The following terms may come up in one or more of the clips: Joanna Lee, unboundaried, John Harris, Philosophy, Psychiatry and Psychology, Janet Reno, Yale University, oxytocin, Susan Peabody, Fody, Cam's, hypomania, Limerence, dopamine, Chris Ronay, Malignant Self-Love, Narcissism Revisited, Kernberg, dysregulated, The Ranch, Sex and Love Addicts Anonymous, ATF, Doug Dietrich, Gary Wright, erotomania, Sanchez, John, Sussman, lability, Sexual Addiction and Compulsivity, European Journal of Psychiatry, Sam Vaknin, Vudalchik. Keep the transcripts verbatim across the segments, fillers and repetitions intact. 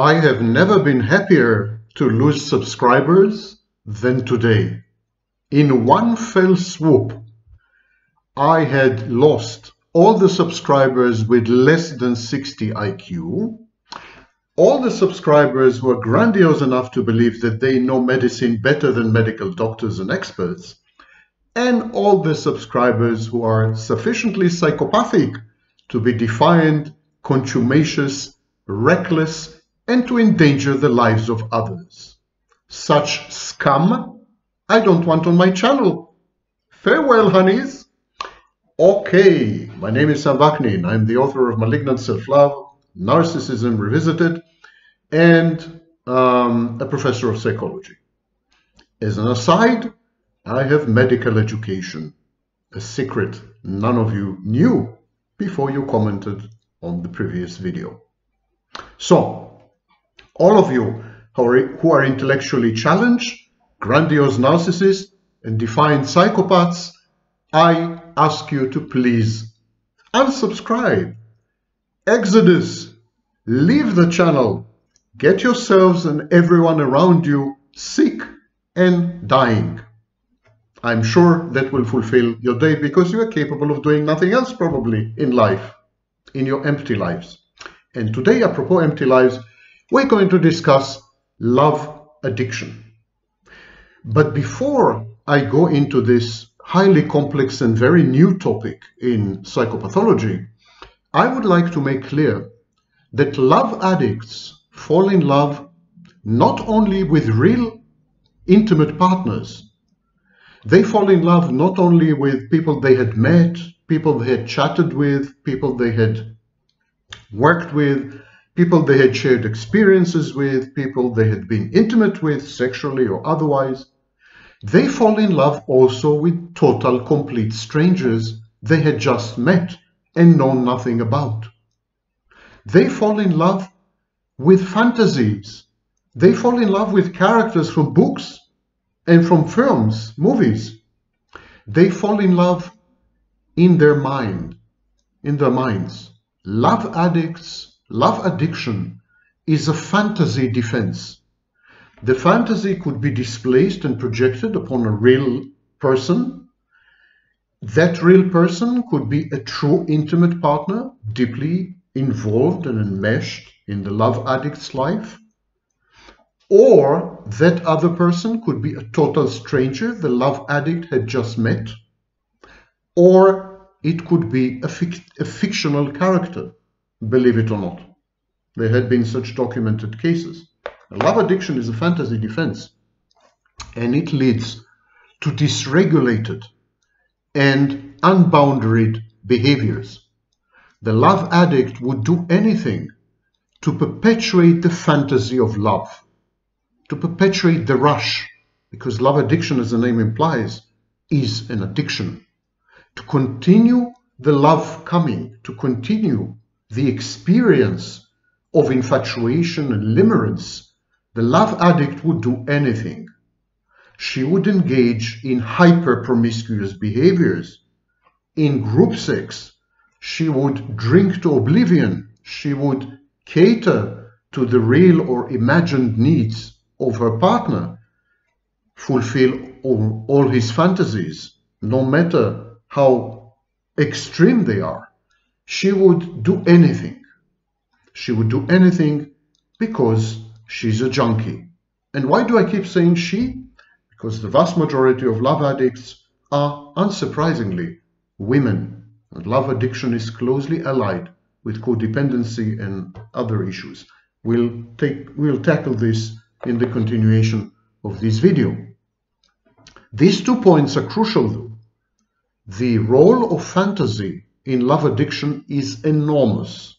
I have never been happier to lose subscribers than today. In one fell swoop, I had lost all the subscribers with less than sixty I Q. All the subscribers were grandiose enough to believe that they know medicine better than medical doctors and experts. And all the subscribers who are sufficiently psychopathic to be defiant, contumacious, reckless, and to endanger the lives of others. Such scum I don't want on my channel. Farewell, honeys. Okay, my name is Sam Vaknin. I'm the author of Malignant Self-Love, Narcissism Revisited, and um, a professor of psychology. As an aside, I have medical education, a secret none of you knew before you commented on the previous video. So, all of you who are, who are intellectually challenged, grandiose narcissists, and defiant psychopaths, I ask you to please unsubscribe, exodus, leave the channel, get yourselves and everyone around you sick and dying. I'm sure that will fulfill your day because you are capable of doing nothing else probably in life, in your empty lives. And today, apropos empty lives, we're going to discuss love addiction. But before I go into this highly complex and very new topic in psychopathology, I would like to make clear that love addicts fall in love not only with real intimate partners. They fall in love not only with people they had met, people they had chatted with, people they had worked with, people they had shared experiences with, people they had been intimate with, sexually or otherwise. They fall in love also with total, complete strangers they had just met and known nothing about. They fall in love with fantasies. They fall in love with characters from books and from films, movies. They fall in love in their mind, in their minds. Love addicts. Love addiction is a fantasy defense. The fantasy could be displaced and projected upon a real person. That real person could be a true intimate partner, deeply involved and enmeshed in the love addict's life. Or that other person could be a total stranger the love addict had just met. Or it could be a, fic a fictional character. Believe it or not, there had been such documented cases. Love addiction is a fantasy defense, and it leads to dysregulated and unbounded behaviors. The love addict would do anything to perpetuate the fantasy of love, to perpetuate the rush, because love addiction, as the name implies, is an addiction. To continue the love coming, to continue the experience of infatuation and limerence, the love addict would do anything. She would engage in hyper-promiscuous behaviors, in group sex. She would drink to oblivion. She would cater to the real or imagined needs of her partner, fulfill all, all his fantasies, no matter how extreme they are. She would do anything. She would do anything because she's a junkie. And why do I keep saying she? Because the vast majority of love addicts are, unsurprisingly, women. And love addiction is closely allied with codependency and other issues. We'll, take, we'll tackle this in the continuation of this video. These two points are crucial, though. The role of fantasy in love addiction is enormous.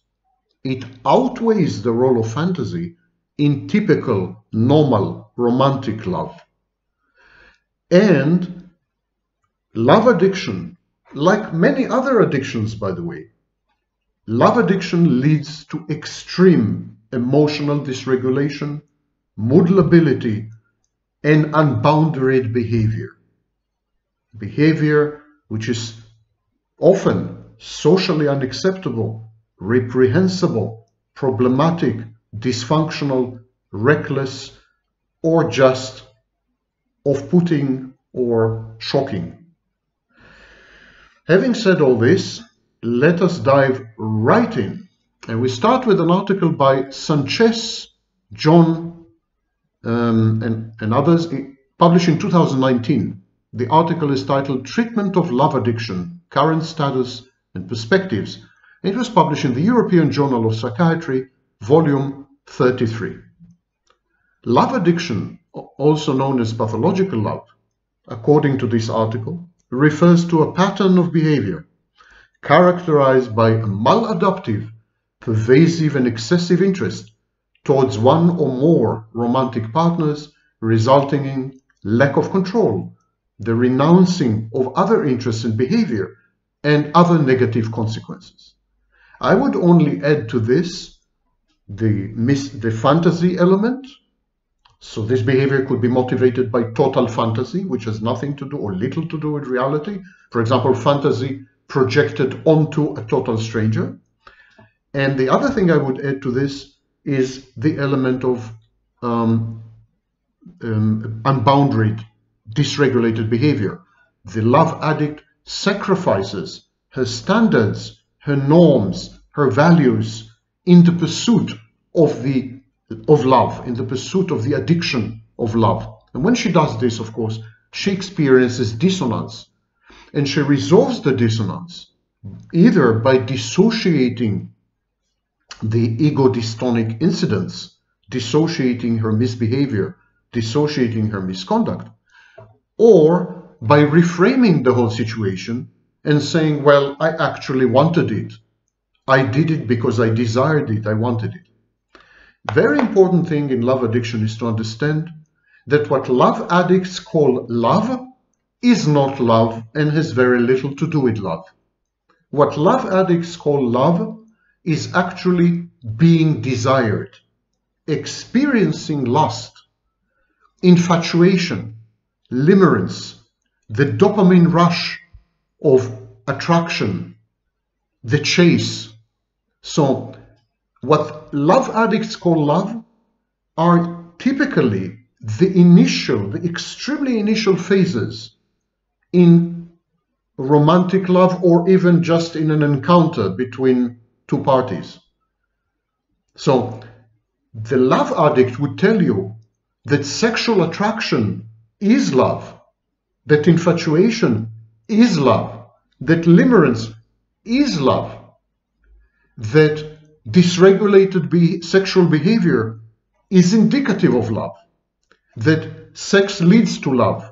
It outweighs the role of fantasy in typical, normal, romantic love. And love addiction, like many other addictions, by the way, love addiction leads to extreme emotional dysregulation, mood lability, and unbounded behavior. Behavior which is often socially unacceptable, reprehensible, problematic, dysfunctional, reckless, or just off-putting or shocking. Having said all this, let us dive right in. And we start with an article by Sanchez, John, um, and, and others, published in two thousand nineteen. The article is titled Treatment of Love Addiction, Current Status and Perspectives. It was published in the European Journal of Psychiatry, volume thirty-three. Love addiction, also known as pathological love, according to this article, refers to a pattern of behavior characterized by a maladaptive, pervasive and excessive interest towards one or more romantic partners, resulting in lack of control, the renouncing of other interests and behavior, and other negative consequences. I would only add to this the, mis the fantasy element. So this behavior could be motivated by total fantasy, which has nothing to do or little to do with reality. For example, fantasy projected onto a total stranger. And the other thing I would add to this is the element of um, um, unbounded, dysregulated behavior. The love addict sacrifices her standards, her norms, her values in the pursuit of, the, of love, in the pursuit of the addiction of love. And when she does this, of course, she experiences dissonance. And she resolves the dissonance either by dissociating the ego dystonic incidents, dissociating her misbehavior, dissociating her misconduct, or by reframing the whole situation and saying, well, I actually wanted it. I did it because I desired it, I wanted it. Very important thing in love addiction is to understand that what love addicts call love is not love and has very little to do with love. What love addicts call love is actually being desired, experiencing lust, infatuation, limerence, the dopamine rush of attraction, the chase. So what love addicts call love are typically the initial, the extremely initial phases in romantic love, or even just in an encounter between two parties. So the love addict would tell you that sexual attraction is love, that infatuation is love, that limerence is love, that dysregulated be sexual behavior is indicative of love, that sex leads to love,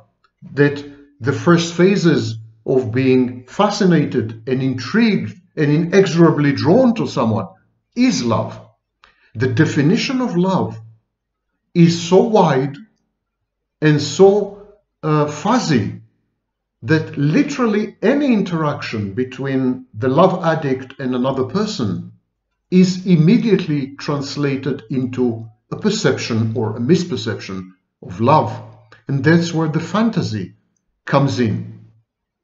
that the first phases of being fascinated and intrigued and inexorably drawn to someone is love. The definition of love is so wide and so uh, fuzzy that literally any interaction between the love addict and another person is immediately translated into a perception or a misperception of love. And that's where the fantasy comes in.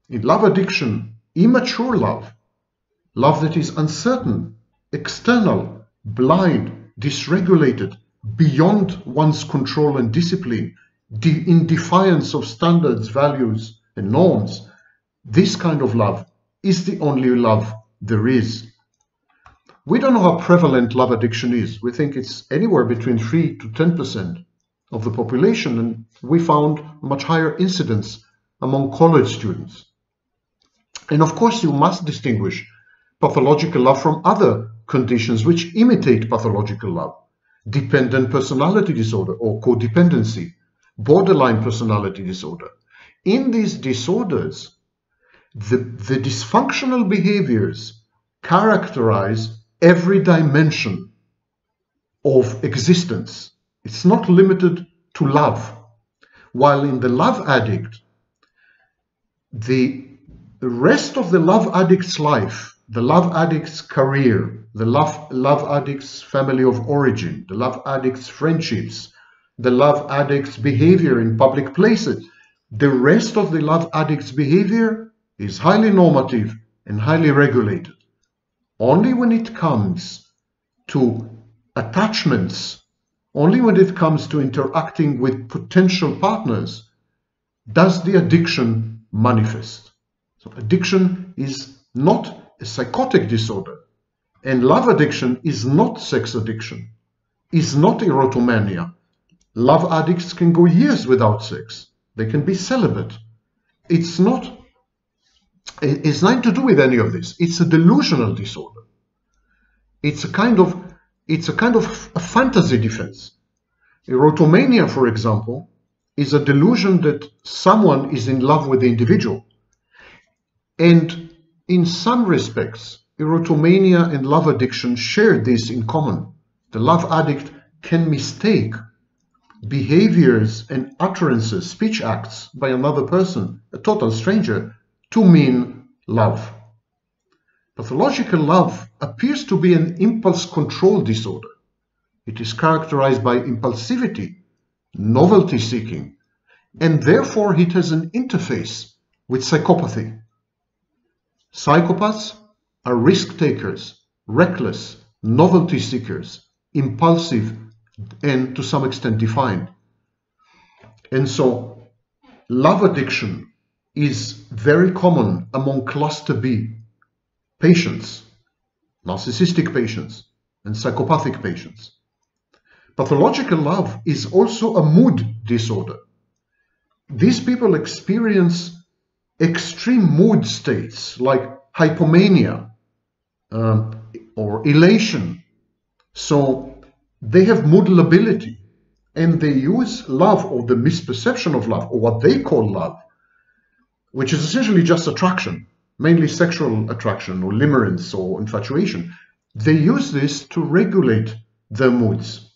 In love addiction, immature love, love that is uncertain, external, blind, dysregulated, beyond one's control and discipline, de- in defiance of standards, values, and norms, this kind of love is the only love there is. We don't know how prevalent love addiction is. We think it's anywhere between three to ten percent of the population, and we found a much higher incidence among college students. And of course, you must distinguish pathological love from other conditions which imitate pathological love. Dependent personality disorder or codependency, borderline personality disorder. In these disorders, the, the dysfunctional behaviors characterize every dimension of existence. It's not limited to love. While in the love addict, the rest of the love addict's life, the love addict's career, the love, love addict's family of origin, the love addict's friendships, the love addict's behavior in public places, the rest of the love addict's behavior is highly normative and highly regulated. Only when it comes to attachments, only when it comes to interacting with potential partners, does the addiction manifest. So addiction is not a psychotic disorder, and love addiction is not sex addiction, is not erotomania. Love addicts can go years without sex. They can be celibate. It's not, it's nothing to do with any of this. It's a delusional disorder. It's a kind of, it's a kind of a fantasy defense. Erotomania, for example, is a delusion that someone is in love with the individual. And in some respects, erotomania and love addiction share this in common. The love addict can mistake behaviors and utterances, speech acts by another person, a total stranger, to mean love. Pathological love appears to be an impulse control disorder. It is characterized by impulsivity, novelty seeking, and therefore it has an interface with psychopathy. Psychopaths are risk takers, reckless, novelty seekers, impulsive, and to some extent defined. And so love addiction is very common among cluster B patients, narcissistic patients, and psychopathic patients. Pathological love is also a mood disorder. These people experience extreme mood states like hypomania um, or elation. So they have mood lability, and they use love, or the misperception of love, or what they call love, which is essentially just attraction, mainly sexual attraction or limerence or infatuation. They use this to regulate their moods.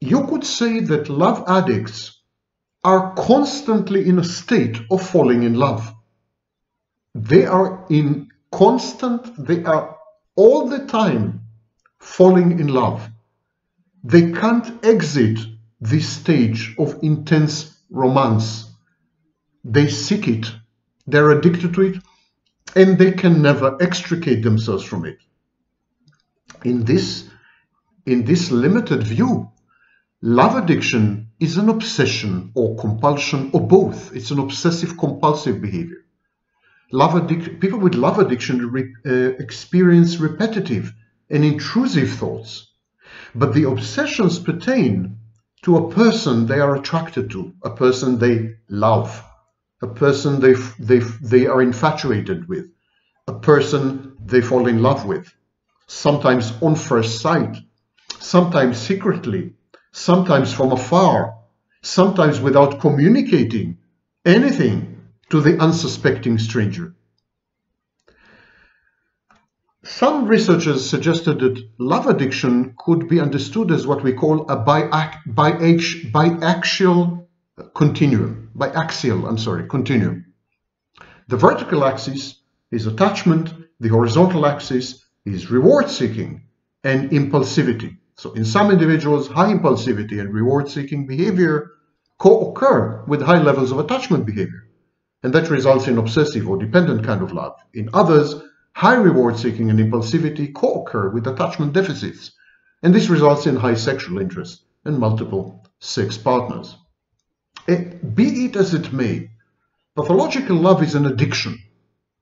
You could say that love addicts are constantly in a state of falling in love. They are in constant, they are all the time falling in love. They can't exit this stage of intense romance. They seek it, they're addicted to it, and they can never extricate themselves from it. In this, in this limited view, love addiction is an obsession or compulsion or both. It's an obsessive-compulsive behavior. Love addic- people with love addiction re- uh, experience repetitive and intrusive thoughts. But the obsessions pertain to a person they are attracted to, a person they love, a person they, they, they are infatuated with, a person they fall in love with, sometimes on first sight, sometimes secretly, sometimes from afar, sometimes without communicating anything to the unsuspecting stranger. Some researchers suggested that love addiction could be understood as what we call a biaxial continuum. Biaxial, I'm sorry, continuum. The vertical axis is attachment, the horizontal axis is reward seeking and impulsivity. So in some individuals, high impulsivity and reward seeking behavior co-occur with high levels of attachment behavior. And that results in obsessive or dependent kind of love. In others, high reward-seeking and impulsivity co-occur with attachment deficits, and this results in high sexual interest and multiple sex partners. It, be it as it may, pathological love is an addiction.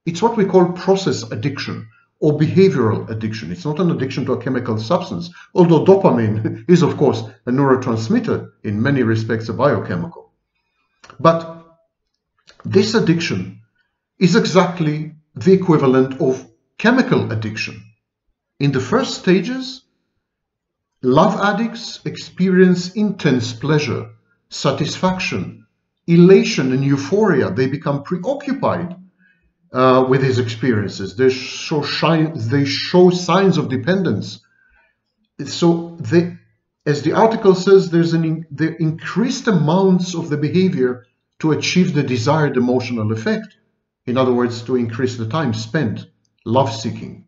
It's what we call process addiction or behavioral addiction. It's not an addiction to a chemical substance, although dopamine is, of course, a neurotransmitter, in many respects a biochemical. But this addiction is exactly the equivalent of chemical addiction. In the first stages, love addicts experience intense pleasure, satisfaction, elation, and euphoria. They become preoccupied uh, with these experiences. They show, shine, they show signs of dependence. So, they, as the article says, there's an the increased amounts of the behavior to achieve the desired emotional effect. In other words, to increase the time spent love-seeking.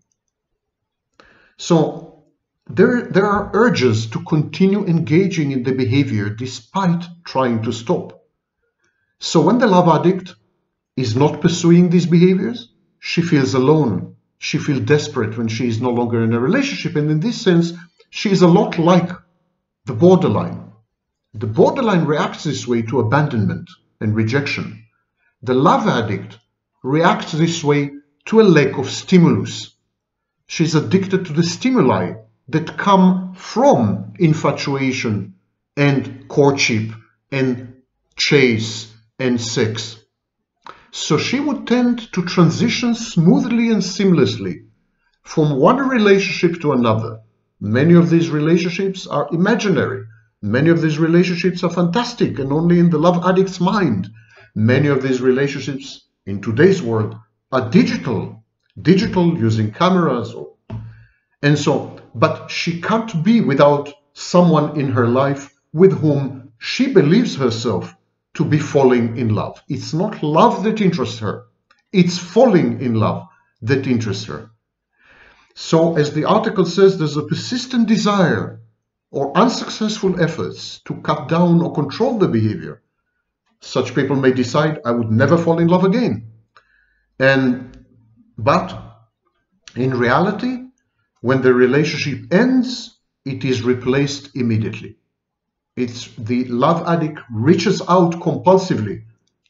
So there, there are urges to continue engaging in the behavior despite trying to stop. So when the love addict is not pursuing these behaviors, she feels alone. She feels desperate when she is no longer in a relationship. And in this sense, she is a lot like the borderline. The borderline reacts this way to abandonment and rejection. The love addict reacts this way to a lack of stimulus. She's addicted to the stimuli that come from infatuation and courtship and chase and sex. So she would tend to transition smoothly and seamlessly from one relationship to another. Many of these relationships are imaginary. Many of these relationships are fantastic and only in the love addict's mind. Many of these relationships in today's world are digital, digital using cameras. Or, and so, but she can't be without someone in her life with whom she believes herself to be falling in love. It's not love that interests her. It's falling in love that interests her. So, as the article says, there's a persistent desire or unsuccessful efforts to cut down or control the behavior. Such people may decide, I would never fall in love again. And, but in reality, when the relationship ends, it is replaced immediately. It's the love addict reaches out compulsively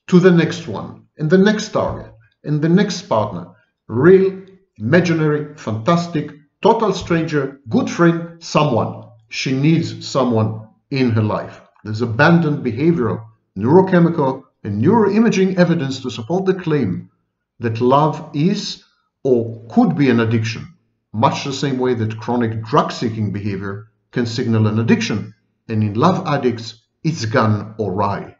to the next one, and the next target, and the next partner. Real, imaginary, fantastic, total stranger, good friend, someone. She needs someone in her life. There's abundant behavioral, neurochemical, and neuroimaging evidence to support the claim that love is or could be an addiction, much the same way that chronic drug-seeking behavior can signal an addiction. And in love addicts, it's gone awry.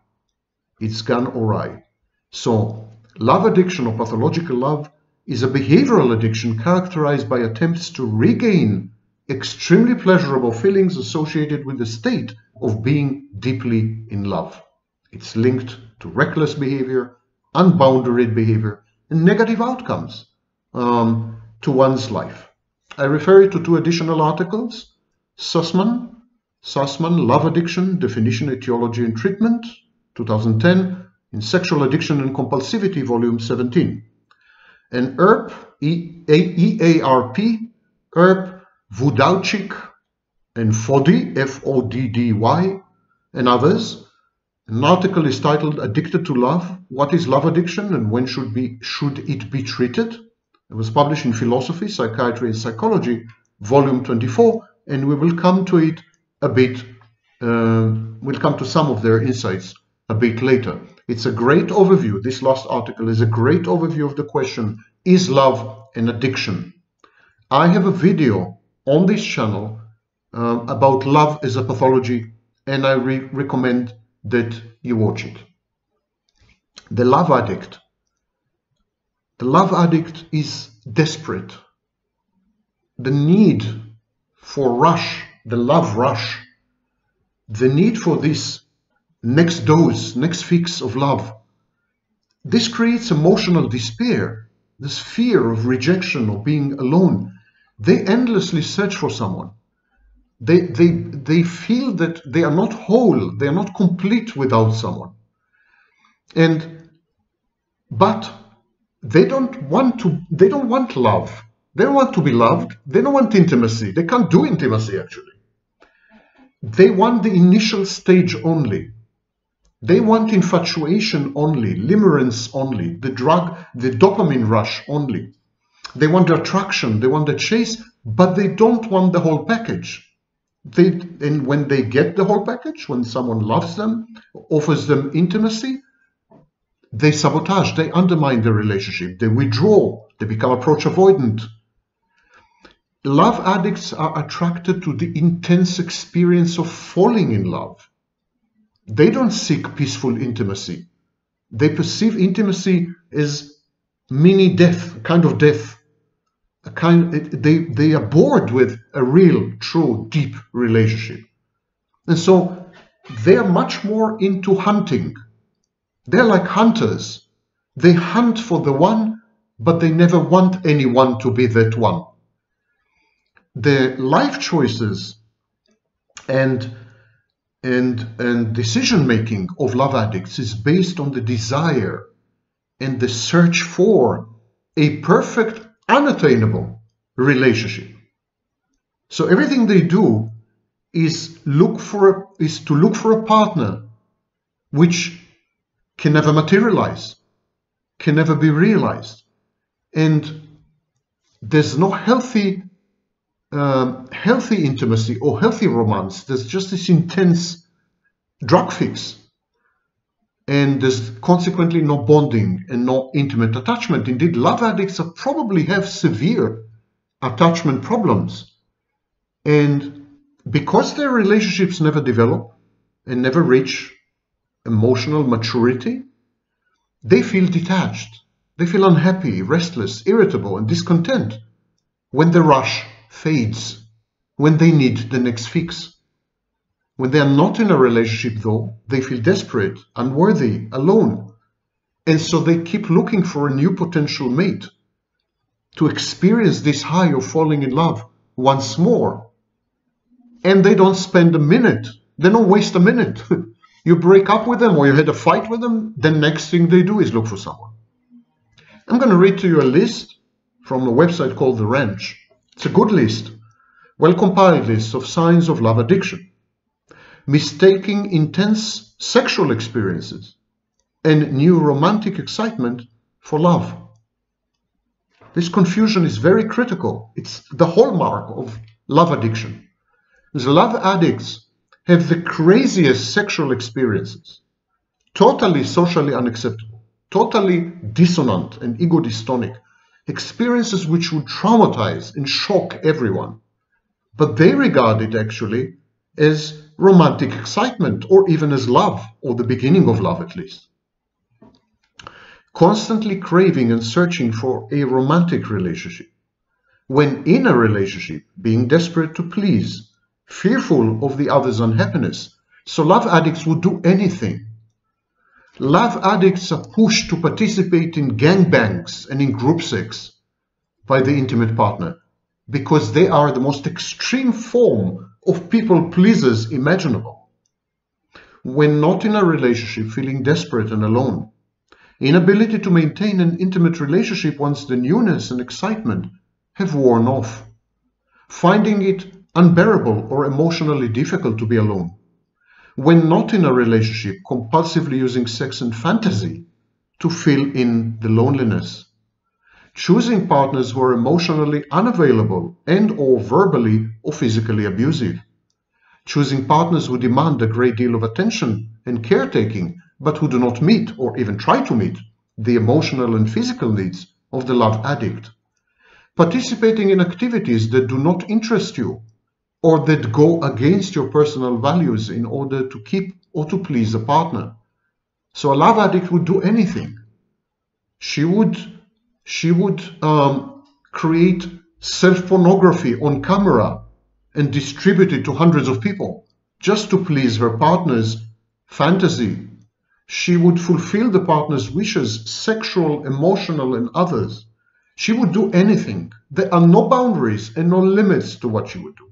It's gone awry. So, love addiction or pathological love is a behavioral addiction characterized by attempts to regain extremely pleasurable feelings associated with the state of being deeply in love. It's linked to reckless behavior, unbounded behavior, and negative outcomes um, to one's life. I refer you to two additional articles, Sussman, Sussman, Love Addiction, Definition, Etiology and Treatment, two thousand ten, in Sexual Addiction and Compulsivity, Volume seventeen. And E A R P, E A R P, E A R P, Vudalchik, and Fody, F O D D Y, and others. An article is titled, Addicted to Love, What is Love Addiction and When Should, be, should It Be Treated? It was published in Philosophy, Psychiatry and Psychology, Volume twenty-four, and we will come to it a bit, uh, we'll come to some of their insights a bit later. It's a great overview. This last article is a great overview of the question, is love an addiction? I have a video on this channel uh, about love as a pathology, and I re recommend that you watch it. The love addict. The love addict is desperate. The need for rush, the love rush, the need for this next dose, next fix of love. This creates emotional despair, this fear of rejection or being alone. They endlessly search for someone. They, they, they feel that they are not whole, they are not complete without someone. And, but they don't want to, they don't want love. They don't want to be loved. They don't want intimacy. They can't do intimacy, actually. They want the initial stage only. They want infatuation only, limerence only, the drug, the dopamine rush only. They want the attraction. They want the chase, but they don't want the whole package. They, and when they get the whole package, when someone loves them, offers them intimacy, they sabotage. They undermine the relationship. They withdraw. They become approach avoidant. Love addicts are attracted to the intense experience of falling in love. They don't seek peaceful intimacy. They perceive intimacy as mini death, a kind of death. A kind, they, they are bored with a real, true, deep relationship. And so they are much more into hunting. They're like hunters. They hunt for the one, but they never want anyone to be that one. Their life choices and, and, and decision-making of love addicts is based on the desire and the search for a perfect, unattainable relationship. So everything they do is look for is to look for a partner which can never materialize, can never be realized, and there's no healthy um, healthy intimacy or healthy romance. There's just this intense drug fix, and there's consequently no bonding and no intimate attachment. Indeed, love addicts are probably have severe attachment problems, and because their relationships never develop and never reach emotional maturity, they feel detached. They feel unhappy, restless, irritable, and discontent when the rush fades, when they need the next fix. When they are not in a relationship, though, they feel desperate, unworthy, alone, and so they keep looking for a new potential mate to experience this high of falling in love once more. And they don't spend a minute, they don't waste a minute. You break up with them or you had a fight with them, the next thing they do is look for someone. I'm going to read to you a list from a website called The Ranch. It's a good list, well-compiled list of signs of love addiction. Mistaking intense sexual experiences and new romantic excitement for love. This confusion is very critical. It's the hallmark of love addiction. The love addicts have the craziest sexual experiences, totally socially unacceptable, totally dissonant and ego dystonic, experiences which would traumatize and shock everyone. But they regard it actually as romantic excitement or even as love, or the beginning of love at least. Constantly craving and searching for a romantic relationship. When in a relationship, being desperate to please, fearful of the other's unhappiness. So love addicts would do anything. Love addicts are pushed to participate in gangbangs and in group sex by the intimate partner because they are the most extreme form of people pleasers imaginable. When not in a relationship, feeling desperate and alone. Inability to maintain an intimate relationship once the newness and excitement have worn off. Finding it unbearable or emotionally difficult to be alone. When not in a relationship, compulsively using sex and fantasy to fill in the loneliness. Choosing partners who are emotionally unavailable and or verbally or physically abusive. Choosing partners who demand a great deal of attention and caretaking, but who do not meet or even try to meet the emotional and physical needs of the love addict. Participating in activities that do not interest you or that go against your personal values in order to keep or to please a partner. So a love addict would do anything. She would, she would um, create self-pornography on camera and distribute it to hundreds of people just to please her partner's fantasy. She would fulfill the partner's wishes, sexual, emotional, and others. She would do anything. There are no boundaries and no limits to what she would do.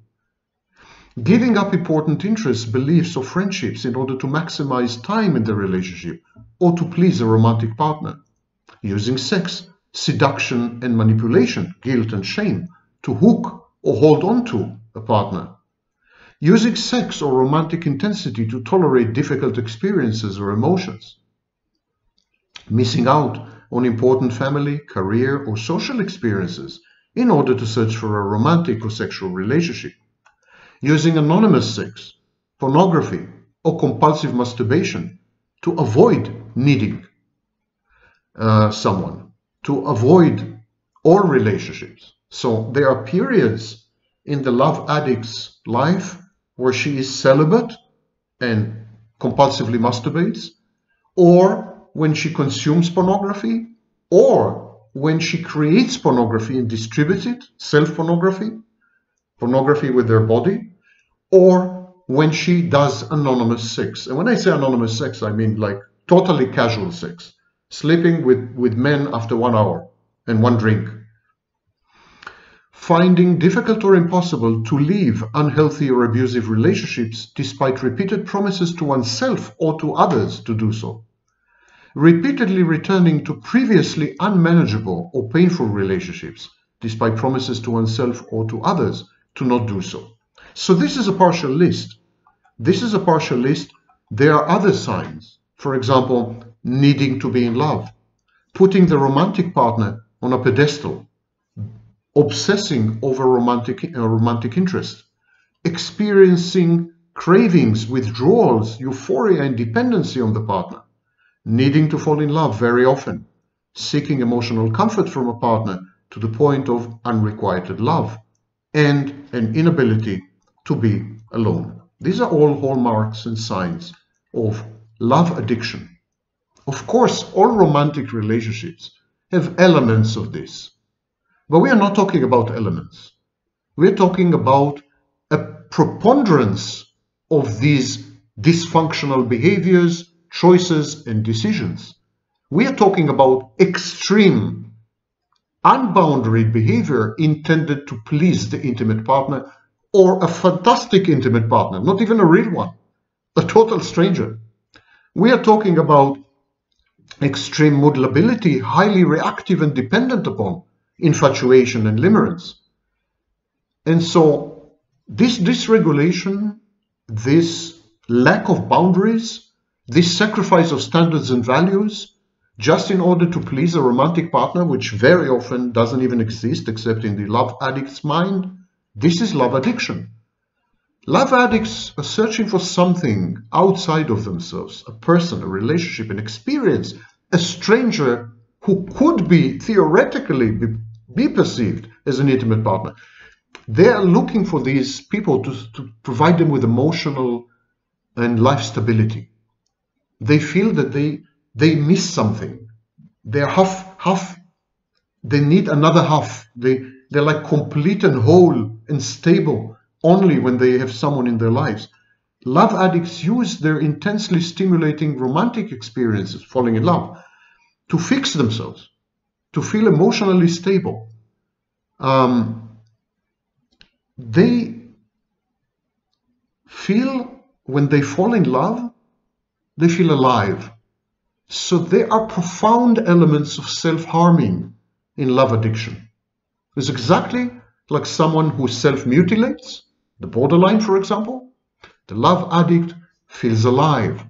Giving up important interests, beliefs, or friendships in order to maximize time in the relationship or to please a romantic partner. Using sex, seduction, and manipulation, guilt and shame, to hook or hold on to a partner. Using sex or romantic intensity to tolerate difficult experiences or emotions. Missing out on important family, career, or social experiences in order to search for a romantic or sexual relationship. Using anonymous sex, pornography, or compulsive masturbation to avoid needing uh, someone, to avoid all relationships. So there are periods in the love addict's life where she is celibate and compulsively masturbates, or when she consumes pornography, or when she creates pornography and distributes it, self-pornography, pornography with her body, or when she does anonymous sex. And when I say anonymous sex, I mean like totally casual sex, sleeping with, with men after one hour and one drink. Finding difficult or impossible to leave unhealthy or abusive relationships despite repeated promises to oneself or to others to do so. Repeatedly returning to previously unmanageable or painful relationships, despite promises to oneself or to others to not do so. So this is a partial list. This is a partial list. There are other signs. For example, needing to be in love, putting the romantic partner on a pedestal, obsessing over romantic, uh, romantic interest, experiencing cravings, withdrawals, euphoria, and dependency on the partner, needing to fall in love very often, seeking emotional comfort from a partner to the point of unrequited love, and an inability to be alone. These are all hallmarks and signs of love addiction. Of course, all romantic relationships have elements of this, but we are not talking about elements. We're talking about a preponderance of these dysfunctional behaviors, choices, and decisions. We are talking about extreme, unbounded behavior intended to please the intimate partner, or a fantastic intimate partner, not even a real one, a total stranger. We are talking about extreme mood lability, highly reactive and dependent upon infatuation and limerence. And so this dysregulation, this lack of boundaries, this sacrifice of standards and values, just in order to please a romantic partner, which very often doesn't even exist except in the love addict's mind, this is love addiction. Love addicts are searching for something outside of themselves, a person, a relationship, an experience, a stranger who could be theoretically be, be perceived as an intimate partner. They are looking for these people to, to provide them with emotional and life stability. They feel that they they miss something. They're half half. They need another half. They they're like complete and whole and stable only when they have someone in their lives. Love addicts use their intensely stimulating romantic experiences, falling in love, to fix themselves, to feel emotionally stable. Um, they feel, when they fall in love, they feel alive. So there are profound elements of self-harming in love addiction. It's exactly like someone who self-mutilates, the borderline, for example. The love addict feels alive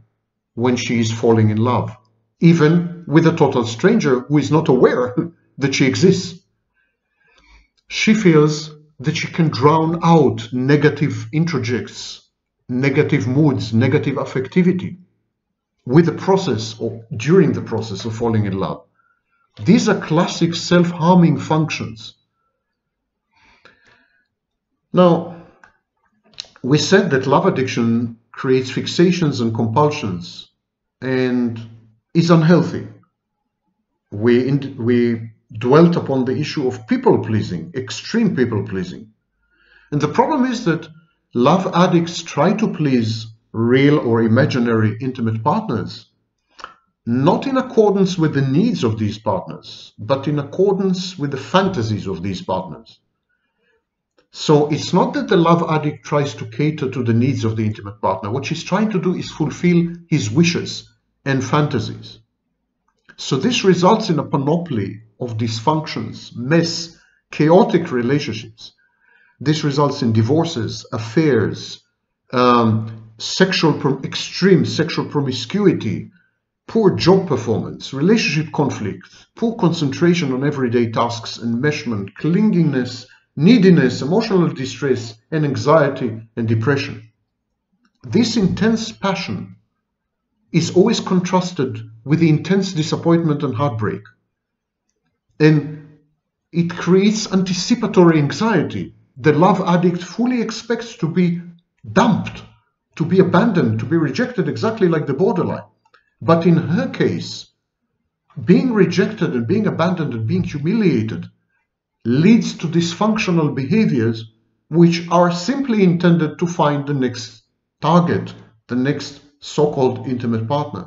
when she is falling in love, even with a total stranger who is not aware that she exists. She feels that she can drown out negative interjects, negative moods, negative affectivity with the process or during the process of falling in love. These are classic self-harming functions. Now, we said that love addiction creates fixations and compulsions and is unhealthy. We, in, we dwelt upon the issue of people-pleasing, extreme people-pleasing. And the problem is that love addicts try to please real or imaginary intimate partners, not in accordance with the needs of these partners, but in accordance with the fantasies of these partners. So it's not that the love addict tries to cater to the needs of the intimate partner. What she's trying to do is fulfill his wishes and fantasies. So this results in a panoply of dysfunctions, mess, chaotic relationships. This results in divorces, affairs, um, sexual extreme sexual promiscuity, poor job performance, relationship conflict, poor concentration on everyday tasks, enmeshment, clinginess, neediness, emotional distress, and anxiety and depression. This intense passion is always contrasted with intense disappointment and heartbreak. And it creates anticipatory anxiety. The love addict fully expects to be dumped, to be abandoned, to be rejected, exactly like the borderline. But in her case, being rejected and being abandoned and being humiliated leads to dysfunctional behaviors which are simply intended to find the next target, the next so-called intimate partner.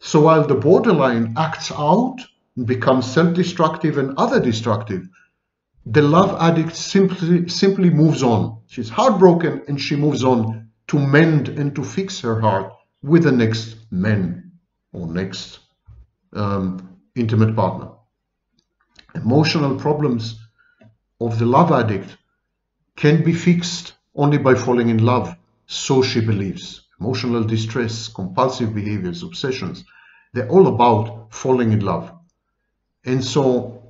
So while the borderline acts out and becomes self-destructive and other destructive, the love addict simply, simply moves on. She's heartbroken and she moves on to mend and to fix her heart with the next man or next um, intimate partner. Emotional problems of the love addict can be fixed only by falling in love, so she believes. Emotional distress, compulsive behaviors, obsessions, they're all about falling in love. And so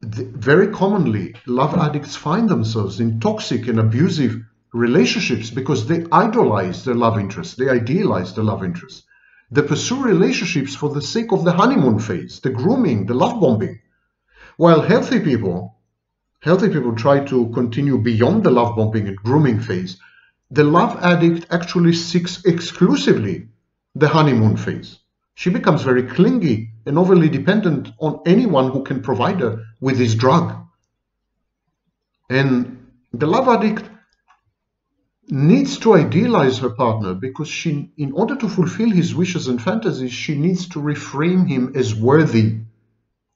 the, very commonly, love addicts find themselves in toxic and abusive relationships because they idolize their love interest, they idealize their love interest. They pursue relationships for the sake of the honeymoon phase, the grooming, the love bombing. While healthy people, healthy people try to continue beyond the love bombing and grooming phase, the love addict actually seeks exclusively the honeymoon phase. She becomes very clingy and overly dependent on anyone who can provide her with this drug. And the love addict needs to idealize her partner because she, in order to fulfill his wishes and fantasies, she needs to reframe him as worthy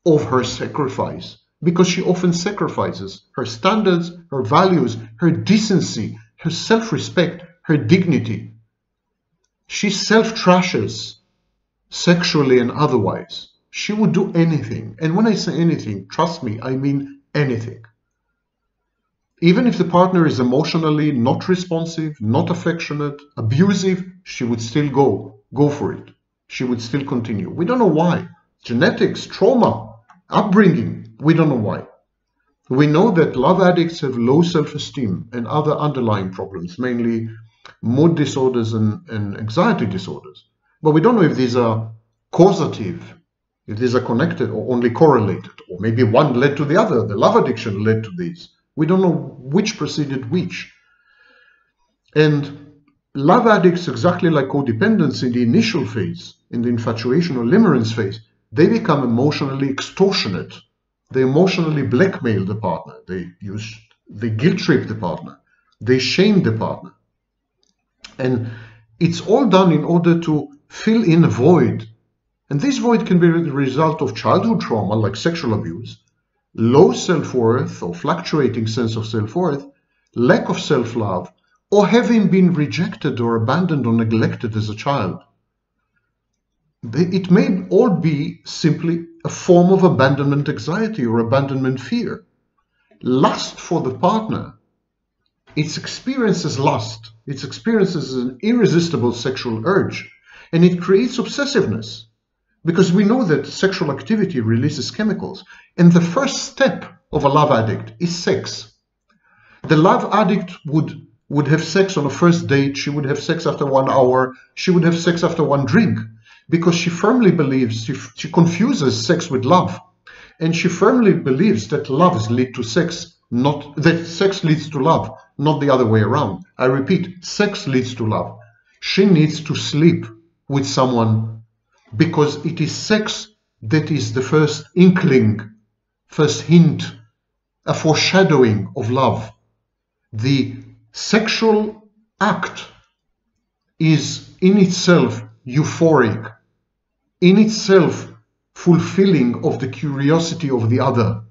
of her sacrifice, because she often sacrifices her standards, her values, her decency, her self-respect, her dignity. She self-trashes sexually and otherwise. She would do anything. And when I say anything, trust me, I mean anything. Even if the partner is emotionally not responsive, not affectionate, abusive, she would still go, go for it. She would still continue. We don't know why. Genetics, trauma, upbringing, we don't know why. We know that love addicts have low self-esteem and other underlying problems, mainly mood disorders and, and anxiety disorders. But we don't know if these are causative, if these are connected or only correlated, or maybe one led to the other, the love addiction led to these. We don't know which preceded which. And love addicts, exactly like codependents in the initial phase, in the infatuation or limerence phase, they become emotionally extortionate. They emotionally blackmail the partner. They use, they guilt trip the partner. They shame the partner. And it's all done in order to fill in a void. And this void can be the result of childhood trauma, like sexual abuse, low self-worth or fluctuating sense of self-worth, lack of self-love, or having been rejected or abandoned or neglected as a child. It may all be simply a form of abandonment anxiety or abandonment fear. Lust for the partner, it's experienced as lust. It's experienced as an irresistible sexual urge. And it creates obsessiveness, because we know that sexual activity releases chemicals. And the first step of a love addict is sex. The love addict would, would have sex on a first date. She would have sex after one hour. She would have sex after one drink, because she firmly believes, she, she confuses sex with love. And she firmly believes that love leads to sex, not that sex leads to love, not the other way around. I repeat, sex leads to love. She needs to sleep with someone, because it is sex that is the first inkling, first hint, a foreshadowing of love. The sexual act is in itself euphoric, in itself fulfilling of the curiosity of the other,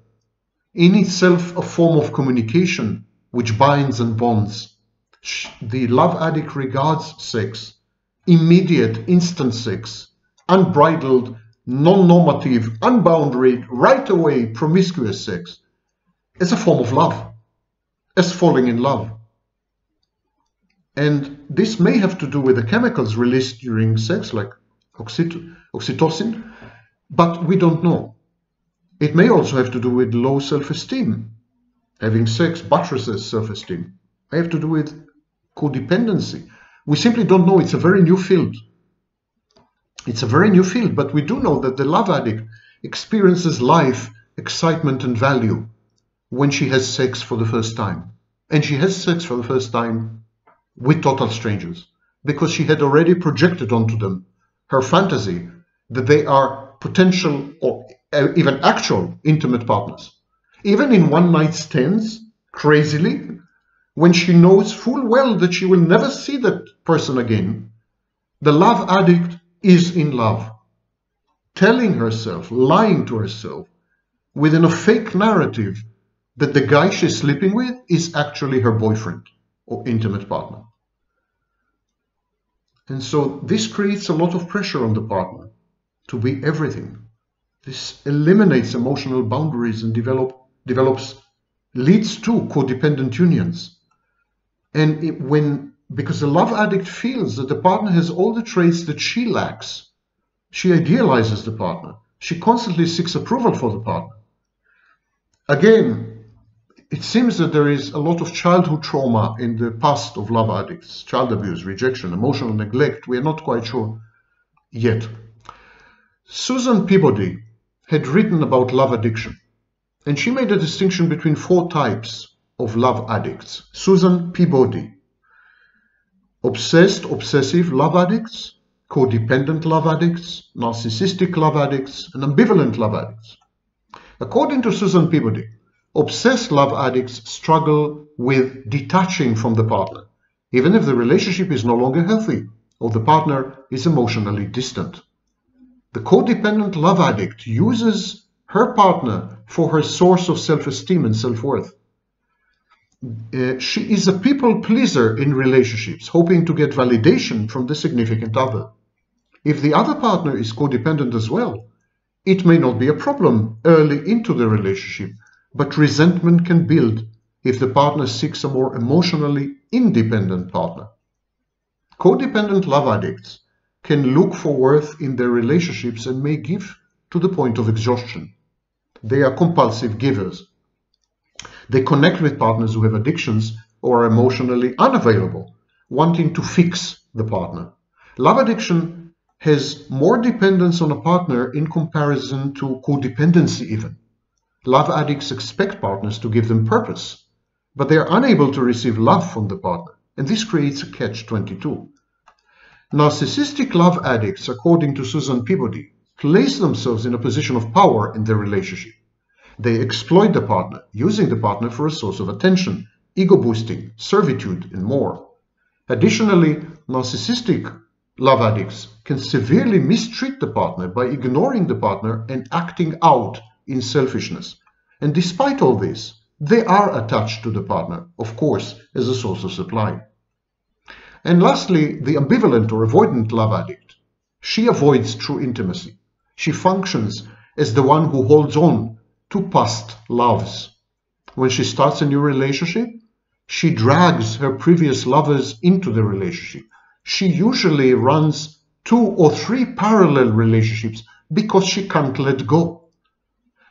in itself a form of communication which binds and bonds. The love addict regards sex, immediate, instant sex, unbridled, non-normative, unbounded, right away, promiscuous sex, as a form of love, as falling in love. And this may have to do with the chemicals released during sex, like oxyt- oxytocin, but we don't know. It may also have to do with low self-esteem. Having sex buttresses self-esteem. It may have to do with codependency. We simply don't know. It's a very new field. It's a very new field, but we do know that the love addict experiences life, excitement, and value when she has sex for the first time. And she has sex for the first time with total strangers, because she had already projected onto them her fantasy that they are potential or even actual intimate partners. Even in one-night stands, crazily, when she knows full well that she will never see that person again, the love addict is in love, telling herself, lying to herself, within a fake narrative that the guy she's sleeping with is actually her boyfriend or intimate partner. And so this creates a lot of pressure on the partner to be everything. This eliminates emotional boundaries and develop, develops leads to codependent unions. And it, when, because the love addict feels that the partner has all the traits that she lacks, she idealizes the partner. She constantly seeks approval for the partner. Again, it seems that there is a lot of childhood trauma in the past of love addicts, child abuse, rejection, emotional neglect. We are not quite sure yet. Susan Peabody had written about love addiction, and she made a distinction between four types of love addicts. Susan Peabody: obsessed, obsessive love addicts, codependent love addicts, narcissistic love addicts, and ambivalent love addicts. According to Susan Peabody, obsessed love addicts struggle with detaching from the partner, even if the relationship is no longer healthy or the partner is emotionally distant. The codependent love addict uses her partner for her source of self-esteem and self-worth. Uh, she is a people pleaser in relationships, hoping to get validation from the significant other. If the other partner is codependent as well, it may not be a problem early into the relationship, but resentment can build if the partner seeks a more emotionally independent partner. Codependent love addicts can look for worth in their relationships and may give to the point of exhaustion. They are compulsive givers. They connect with partners who have addictions or are emotionally unavailable, wanting to fix the partner. Love addiction has more dependence on a partner in comparison to codependency even. Love addicts expect partners to give them purpose, but they are unable to receive love from the partner, and this creates a catch twenty-two. Narcissistic love addicts, according to Susan Peabody, place themselves in a position of power in their relationship. They exploit the partner, using the partner for a source of attention, ego boosting, servitude, and more. Additionally, narcissistic love addicts can severely mistreat the partner by ignoring the partner and acting out in selfishness. And despite all this, they are attached to the partner, of course, as a source of supply. And lastly, the ambivalent or avoidant love addict. She avoids true intimacy. She functions as the one who holds on to past loves. When she starts a new relationship, she drags her previous lovers into the relationship. She usually runs two or three parallel relationships because she can't let go.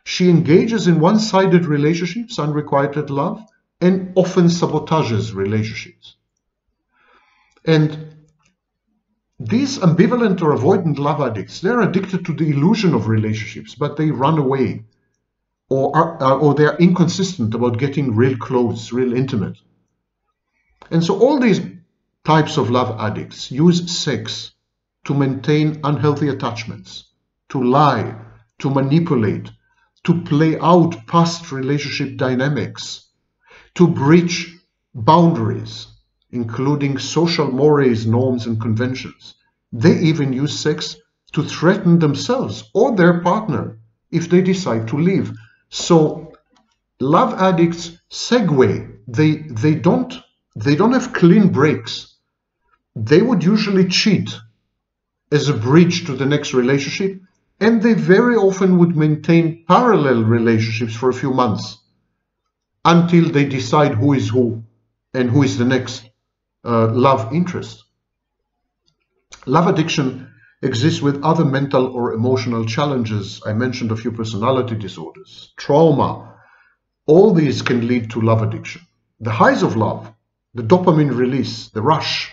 She engages in one-sided relationships, unrequited love, and often sabotages relationships. And these ambivalent or avoidant love addicts, they're addicted to the illusion of relationships, but they run away, or, are, or they're inconsistent about getting real close, real intimate. And so all these types of love addicts use sex to maintain unhealthy attachments, to lie, to manipulate, to play out past relationship dynamics, to breach boundaries, including social mores, norms, and conventions. They even use sex to threaten themselves or their partner if they decide to leave. So love addicts segue. They, they, don't, they don't have clean breaks. They would usually cheat as a bridge to the next relationship, and they very often would maintain parallel relationships for a few months until they decide who is who and who is the next Uh, love interest. Love addiction exists with other mental or emotional challenges. I mentioned a few personality disorders, trauma. All these can lead to love addiction. The highs of love, the dopamine release, the rush,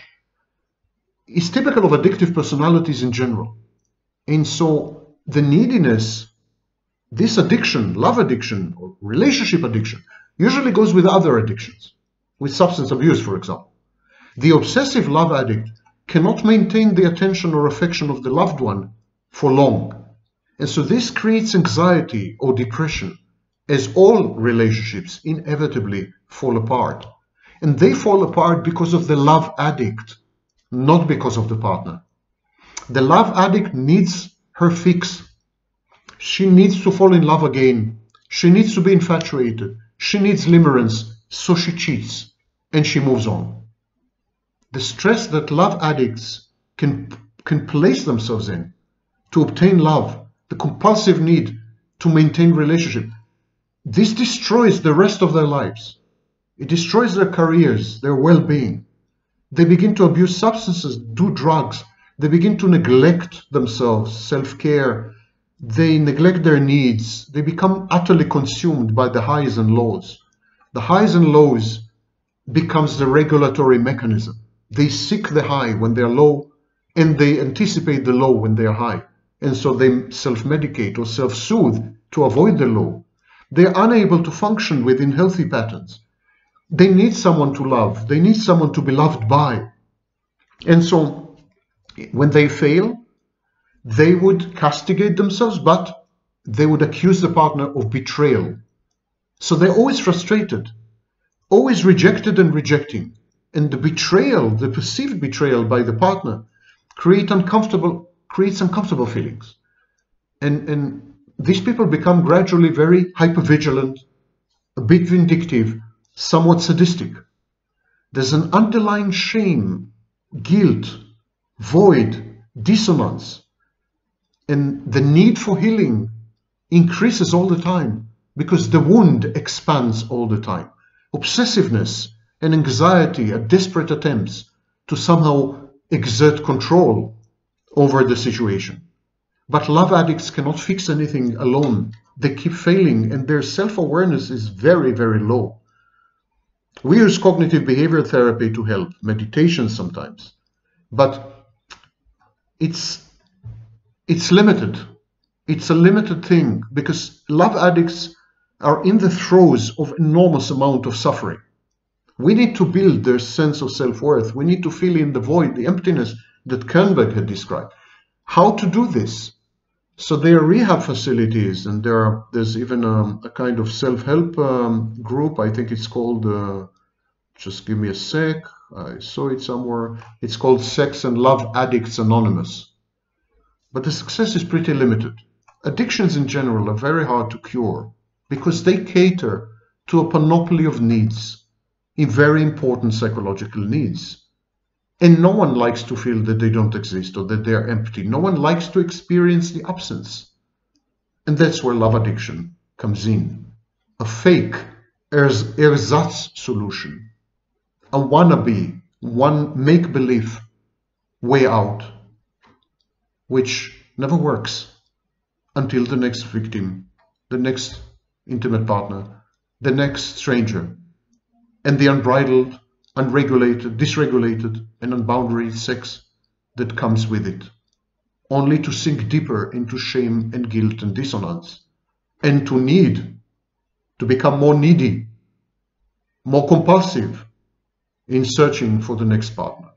is typical of addictive personalities in general. And so the neediness, this addiction, love addiction, or relationship addiction, usually goes with other addictions, with substance abuse, for example. The obsessive love addict cannot maintain the attention or affection of the loved one for long. And so this creates anxiety or depression, as all relationships inevitably fall apart. And they fall apart because of the love addict, not because of the partner. The love addict needs her fix. She needs to fall in love again. She needs to be infatuated. She needs limerence, so she cheats and she moves on. The stress that love addicts can, can place themselves in to obtain love, the compulsive need to maintain relationship, This destroys the rest of their lives. It destroys their careers, their well-being. They begin to abuse substances, do drugs. They begin to neglect themselves, self-care. They neglect their needs. They become utterly consumed by the highs and lows. The highs and lows becomes the regulatory mechanism. They seek the high when they're low, and they anticipate the low when they're high. And so they self-medicate or self-soothe to avoid the low. They're unable to function within healthy patterns. They need someone to love. They need someone to be loved by. And so when they fail, they would castigate themselves, but they would accuse the partner of betrayal. So they're always frustrated, always rejected and rejecting. And the betrayal, the perceived betrayal by the partner, create uncomfortable, creates uncomfortable feelings. And, and these people become gradually very hypervigilant, a bit vindictive, somewhat sadistic. There's an underlying shame, guilt, void, dissonance. And the need for healing increases all the time because the wound expands all the time. Obsessiveness and anxiety are desperate attempts to somehow exert control over the situation. But love addicts cannot fix anything alone. They keep failing, and their self-awareness is very, very low. We use cognitive behavioral therapy to help, meditation sometimes, but it's, it's limited. It's a limited thing because love addicts are in the throes of enormous amount of suffering. We need to build their sense of self-worth. We need to fill in the void, the emptiness that Kernberg had described. How to do this? So there are rehab facilities, and there are, there's even a, a kind of self-help um, group. I think it's called, uh, just give me a sec, I saw it somewhere. It's called Sex and Love Addicts Anonymous. But the success is pretty limited. Addictions in general are very hard to cure because they cater to a panoply of needs, in very important psychological needs. And no one likes to feel that they don't exist or that they are empty. No one likes to experience the absence. And that's where love addiction comes in. A fake Ersatz Ersatz solution. A wannabe, one make-believe way out, which never works until the next victim, the next intimate partner, the next stranger, and the unbridled, unregulated, dysregulated, and unboundary sex that comes with it, only to sink deeper into shame and guilt and dissonance, and to need, to become more needy, more compulsive in searching for the next partner.